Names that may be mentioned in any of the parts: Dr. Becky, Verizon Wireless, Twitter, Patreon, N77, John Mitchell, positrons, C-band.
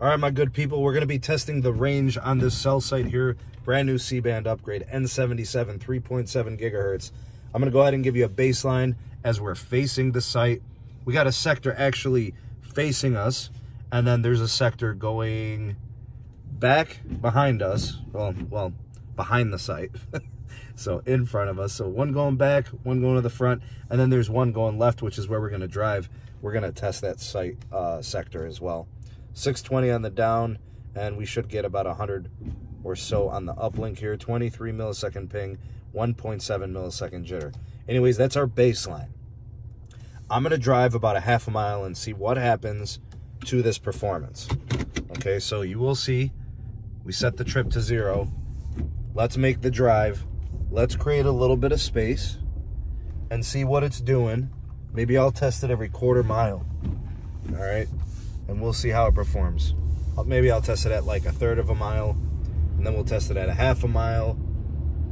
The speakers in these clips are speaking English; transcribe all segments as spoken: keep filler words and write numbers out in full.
All right, my good people, we're going to be testing the range on this cell site here. Brand new C-band upgrade, N seventy-seven, three point seven gigahertz. I'm going to go ahead and give you a baseline as we're facing the site. We got a sector actually facing us, and then there's a sector going back behind us. Well, well behind the site. So in front of us. So one going back, one going to the front, and then there's one going left, which is where we're going to drive. We're going to test that site uh, sector as well. six twenty on the down, and we should get about one hundred or so on the uplink here. twenty-three millisecond ping, one point seven millisecond jitter. Anyways, that's our baseline. I'm going to drive about a half a mile and see what happens to this performance. Okay, so you will see we set the trip to zero. Let's make the drive. Let's create a little bit of space and see what it's doing. Maybe I'll test it every quarter mile. All right. And we'll see how it performs. Maybe I'll test it at like a third of a mile, and then we'll test it at a half a mile,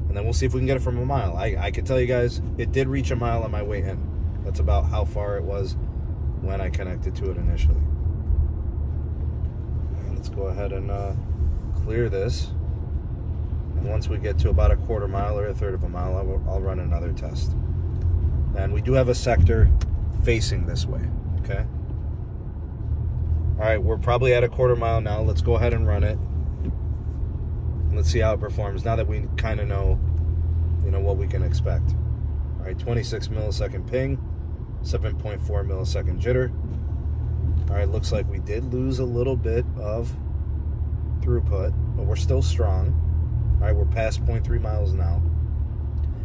and then we'll see if we can get it from a mile. I, I can tell you guys, it did reach a mile on my way in. That's about how far it was when I connected to it initially. And let's go ahead and uh, clear this. And once we get to about a quarter mile or a third of a mile, I'll, I'll run another test. And we do have a sector facing this way, okay? All right, we're probably at a quarter mile now. Let's go ahead and run it. And let's see how it performs now that we kind of know, you know, what we can expect. All right, twenty-six millisecond ping, seven point four millisecond jitter. All right, looks like we did lose a little bit of throughput, but we're still strong. All right, we're past zero point three miles now.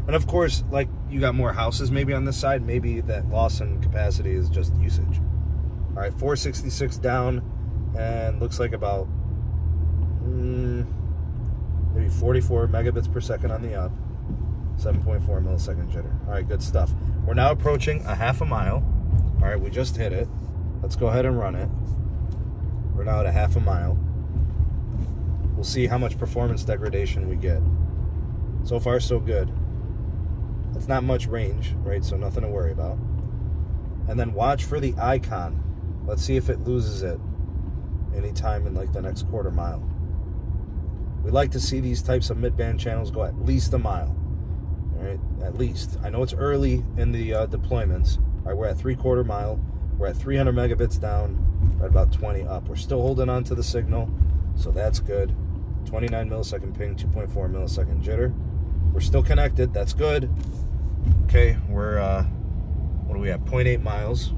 And of course, like, you got more houses maybe on this side. Maybe that loss in capacity is just usage. All right, four sixty-six down, and looks like about mm, maybe forty-four megabits per second on the up, seven point four millisecond jitter. All right, good stuff. We're now approaching a half a mile. All right, we just hit it. Let's go ahead and run it. We're now at a half a mile. We'll see how much performance degradation we get. So far, so good. It's not much range, right? So nothing to worry about. And then watch for the icon. Let's see if it loses it anytime in like the next quarter mile. We like to see these types of mid-band channels go at least a mile. All right, at least. I know it's early in the uh, deployments. All right, we're at three-quarter mile. We're at three hundred megabits down, right about twenty up. We're still holding on to the signal, so that's good. twenty-nine millisecond ping, two point four millisecond jitter. We're still connected. That's good. Okay, we're... Uh, What do we have? zero point eight miles.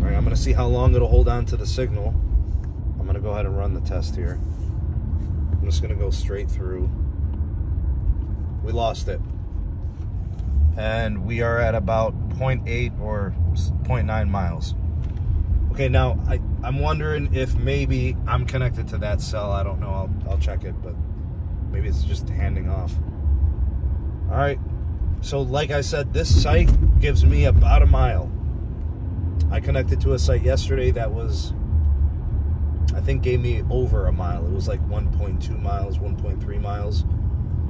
All right, I'm going to see how long it'll hold on to the signal. I'm going to go ahead and run the test here. I'm just going to go straight through. We lost it. And we are at about zero point eight or zero point nine miles. Okay, now I, I'm wondering if maybe I'm connected to that cell. I don't know. I'll, I'll check it, but maybe it's just handing off. All right. So like I said, this site gives me about a mile. I connected to a site yesterday that was, I think, gave me over a mile. It was like one point two miles, one point three miles.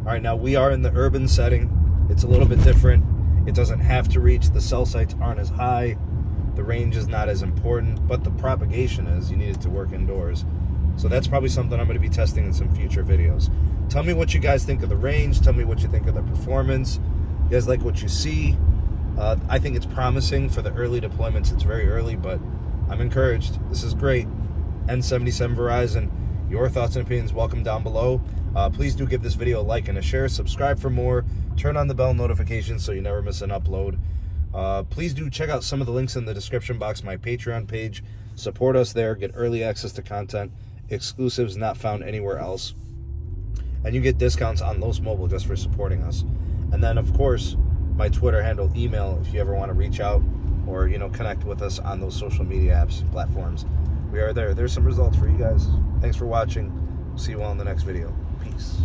All right, now we are in the urban setting. It's a little bit different. It doesn't have to reach. The cell sites aren't as high. The range is not as important, but the propagation is. You need it to work indoors. So that's probably something I'm going to be testing in some future videos. Tell me what you guys think of the range. Tell me what you think of the performance. You guys like what you see? Uh, I think it's promising for the early deployments. It's very early, but I'm encouraged. This is great. N seventy-seven Verizon, your thoughts and opinions welcome down below. Uh, please do give this video a like and a share. Subscribe for more. Turn on the bell notifications so you never miss an upload. Uh, please do check out some of the links in the description box, my Patreon page. Support us there. Get early access to content. Exclusives not found anywhere else. And you get discounts on Los Mobile just for supporting us. And then, of course, my Twitter handle, email, if you ever want to reach out or, you know, connect with us on those social media apps, platforms. We are there. There's some results for you guys. Thanks for watching. See you all in the next video. Peace.